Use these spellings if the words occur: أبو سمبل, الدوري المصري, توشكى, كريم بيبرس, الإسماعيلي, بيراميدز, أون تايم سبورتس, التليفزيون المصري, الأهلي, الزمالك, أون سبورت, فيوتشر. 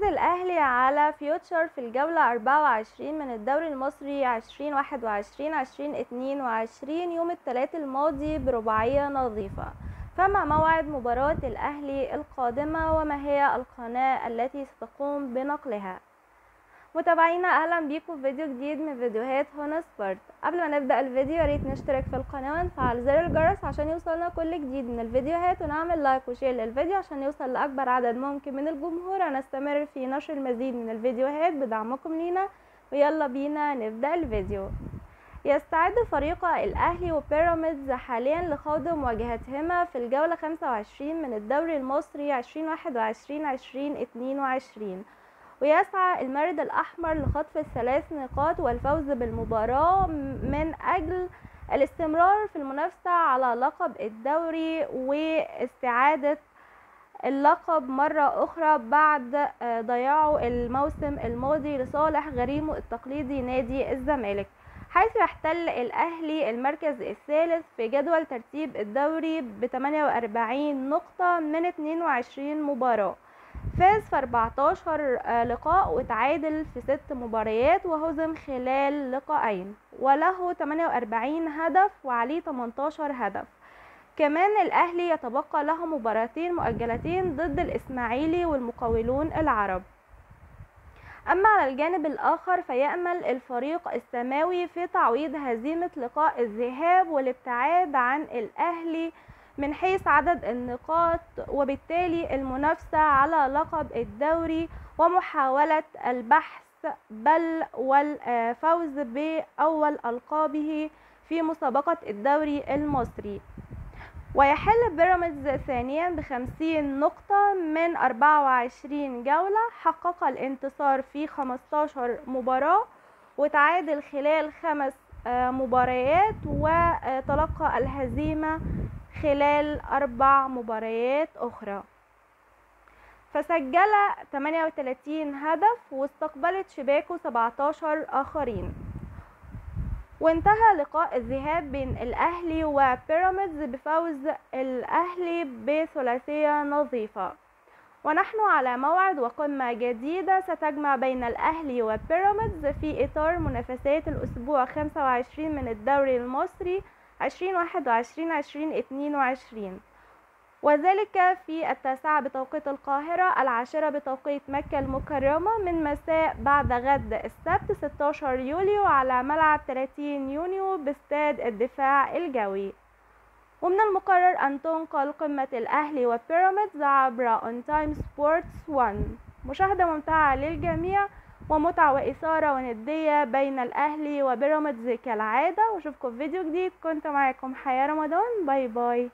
فاز الأهلي على فيوتشر في الجولة 24 من الدوري المصري 2021-2022 يوم الثلاث الماضي برباعية نظيفة. فما موعد مباراة الأهلي القادمة وما هي القناة التي ستقوم بنقلها؟ متابعينا اهلا بيكم في فيديو جديد من فيديوهات أون سبورت. قبل ما نبدأ الفيديو يا ريت نشترك في القناة ونفعل زر الجرس عشان يوصلنا كل جديد من الفيديوهات، ونعمل لايك وشير للفيديو عشان يوصل لأكبر عدد ممكن من الجمهور. هنستمر في نشر المزيد من الفيديوهات بدعمكم لينا، ويلا بينا نبدأ الفيديو. يستعد فريق الأهلي وبيراميدز حاليا لخوض مواجهتهما في الجولة 25 من الدوري المصري 2021-2022، ويسعى المارد الأحمر لخطف الثلاث نقاط والفوز بالمباراة من أجل الاستمرار في المنافسة على لقب الدوري واستعادة اللقب مرة أخرى بعد ضياعه الموسم الماضي لصالح غريمه التقليدي نادي الزمالك، حيث يحتل الأهلي المركز الثالث في جدول ترتيب الدوري ب 48 نقطة من 22 مباراة، فاز في 14 لقاء وتعادل في 6 مباريات وهزم خلال لقاءين، وله 48 هدف وعليه 18 هدف. كمان الأهلي يتبقى له مباراتين مؤجلتين ضد الإسماعيلي والمقاولون العرب. أما على الجانب الآخر فيأمل الفريق السماوي في تعويض هزيمة لقاء الذهاب والابتعاد عن الأهلي من حيث عدد النقاط، وبالتالي المنافسة على لقب الدوري ومحاولة البحث بل والفوز بأول ألقابه في مسابقة الدوري المصري. ويحل بيراميدز ثانيا ب50 نقطة من 24 جولة، حقق الانتصار في 15 مباراة وتعادل خلال 5 مباريات وتلقى الهزيمة خلال 4 مباريات أخرى، فسجل 38 هدف واستقبلت شباكه 17 آخرين. وانتهى لقاء الذهاب بين الأهلي وبيراميدز بفوز الأهلي بثلاثية نظيفة، ونحن على موعد وقمة جديدة ستجمع بين الأهلي وبيراميدز في إطار منافسات الأسبوع 25 من الدوري المصري 2021-2022، وذلك في 9 بتوقيت القاهرة، 10 بتوقيت مكة المكرمة، من مساء بعد غد السبت 16 يوليو على ملعب 30 يونيو باستاد الدفاع الجوي. ومن المقرر أن تنقل قمة الأهلي وبيراميدز عبر أون تايم سبورتس 1. مشاهدة ممتعة للجميع ومتعة وإثارة وندية بين الأهلي وبيراميدز كالعادة، واشوفكم في فيديو جديد. كنت معاكم حياة رمضان، باي باي.